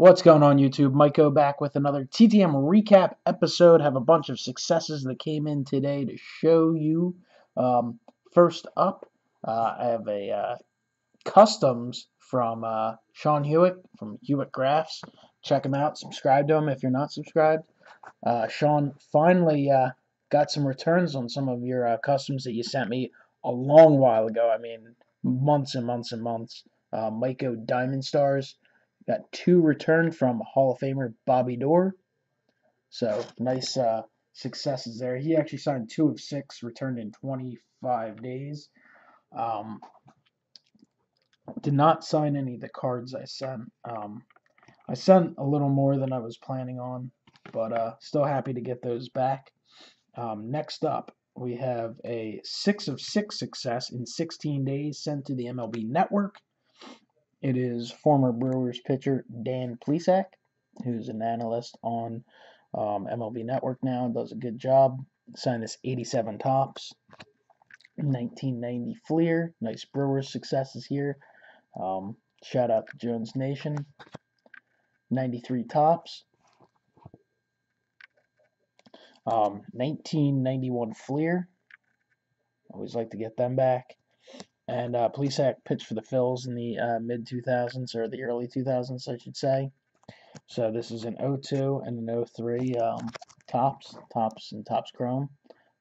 What's going on, YouTube? Mikeo back with another TTM recap episode. Have a bunch of successes that came in today to show you. First up, I have a customs from Sean Huyek from Huyek Graphs. Check him out. Subscribe to him if you're not subscribed. Sean, finally got some returns on some of your customs that you sent me a long while ago. I mean, months and months and months. Mikeo Diamond Stars. Got two returned from Hall of Famer Bobby Doerr. So, nice successes there. He actually signed 2 of 6, returned in 25 days. Did not sign any of the cards I sent. I sent a little more than I was planning on, but still happy to get those back. Next up, we have a 6 of 6 success in 16 days sent to the MLB Network. It is former Brewers pitcher Dan Plesac, who's an analyst on MLB Network now. Does a good job. Signed this 87 Topps, 1990 Fleer. Nice Brewers successes here. Shout out to Jones Nation. 93 Topps. 1991 Fleer. Always like to get them back. And Plesac pitched for the Phillies in the mid-2000s, or the early 2000s, I should say. So this is an 02 and an 03 Topps and Topps Chrome.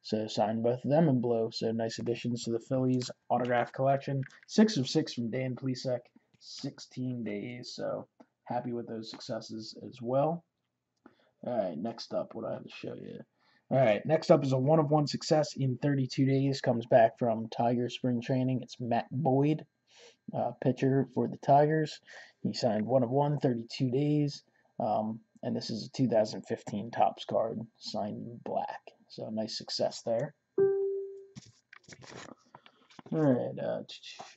So signed both of them in blue. So nice additions to the Phillies autograph collection. 6 of 6 from Dan Plesac, 16 days. So happy with those successes as well. All right, next up, what I have to show you. All right, next up is a 1 of 1 success in 32 days. Comes back from Tigers spring training. It's Matt Boyd, pitcher for the Tigers. He signed 1 of 1, 32 days. And this is a 2015 Topps card, signed in black. So nice success there. All right.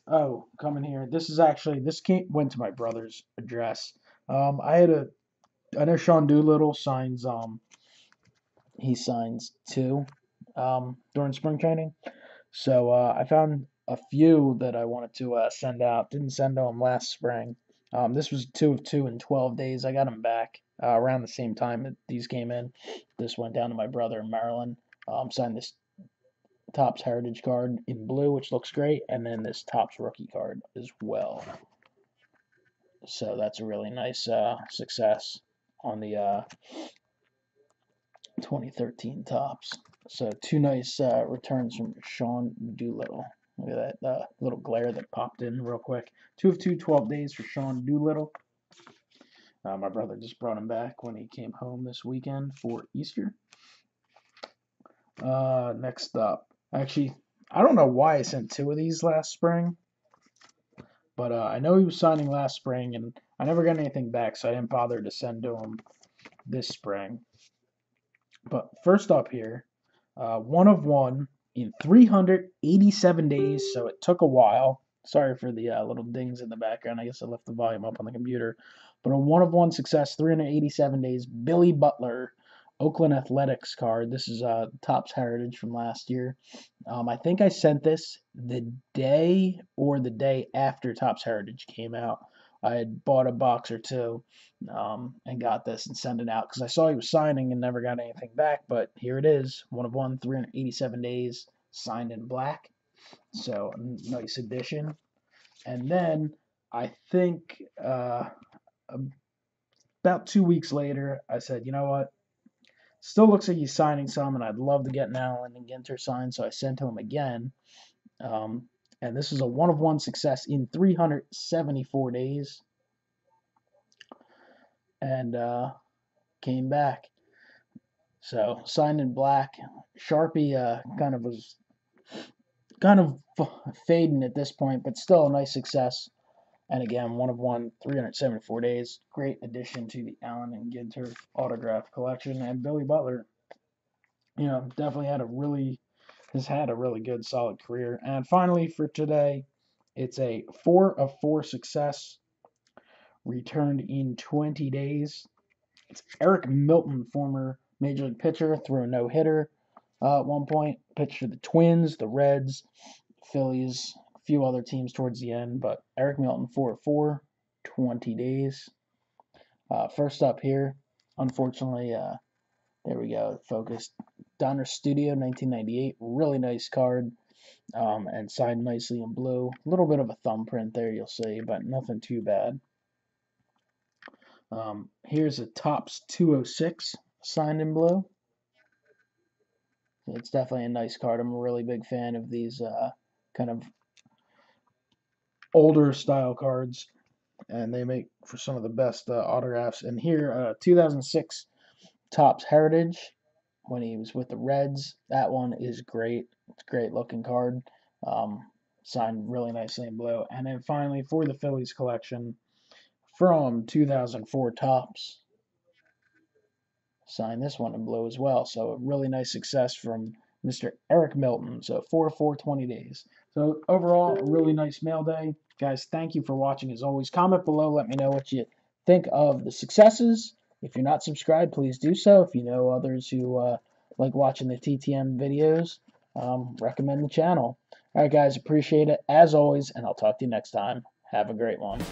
Oh, coming here. This is actually, went to my brother's address. I know Sean Doolittle signs, he signs 2 during spring training. So I found a few that I wanted to send out. Didn't send them last spring. This was 2 of 2 in 12 days. I got them back around the same time that these came in. This went down to my brother in Maryland. Signed this Topps Heritage card in blue, which looks great. And then this Topps Rookie card as well. So that's a really nice success on the 2013 Topps. So two nice returns from Sean Doolittle. Look at that little glare that popped in real quick. 2 of 2, 12 days for Sean Doolittle. My brother just brought him back when he came home this weekend for Easter. Next up. Actually, I don't know why I sent 2 of these last spring. But I know he was signing last spring, and I never got anything back, so I didn't bother to send to him this spring. But first up here, 1 of 1 in 387 days, so it took a while. Sorry for the little dings in the background. I guess I left the volume up on the computer. But a 1 of 1 success, 387 days, Billy Butler, Oakland Athletics card. This is Topps Heritage from last year. I think I sent this the day or the day after Topps Heritage came out. I had bought a box or 2 and got this and sent it out because I saw he was signing and never got anything back. But here it is, 1 of 1, 387 days, signed in black. So nice addition. And then I think about 2 weeks later, I said, you know what? Still looks like he's signing some, and I'd love to get an Allen and Ginter signed. So I sent to him again. And this is a 1 of 1 success in 374 days. And came back. So signed in black. Sharpie kind of was kind of fading at this point, but still a nice success. And again, 1 of 1, 374 days. Great addition to the Allen and Ginter autograph collection. And Billy Butler, you know, definitely had a really... has had a really good, solid career. And finally for today, it's a 4 of 4 success returned in 20 days. It's Eric Milton, former Major League pitcher, threw a no-hitter at one point. Pitched for the Twins, the Reds, Phillies, a few other teams towards the end. But Eric Milton, 4 of 4, 20 days. First up here, unfortunately, there we go, focused. Donner Studio, 1998, really nice card, and signed nicely in blue. A little bit of a thumbprint there, you'll see, but nothing too bad. Here's a Topps 206, signed in blue. It's definitely a nice card. I'm a really big fan of these kind of older style cards, and they make for some of the best autographs. And here, 2006 Topps Heritage, when he was with the Reds. That one is great. It's a great looking card. Signed really nicely in blue. And then finally, for the Phillies collection, from 2004 Topps, signed this one in blue as well. So a really nice success from Mr. Eric Milton. So 4/4/20 days. So overall, a really nice mail day. Guys, thank you for watching as always. Comment below. Let me know what you think of the successes. If you're not subscribed, please do so. If you know others who like watching the TTM videos, recommend the channel. All right, guys, appreciate it as always, and I'll talk to you next time. Have a great one.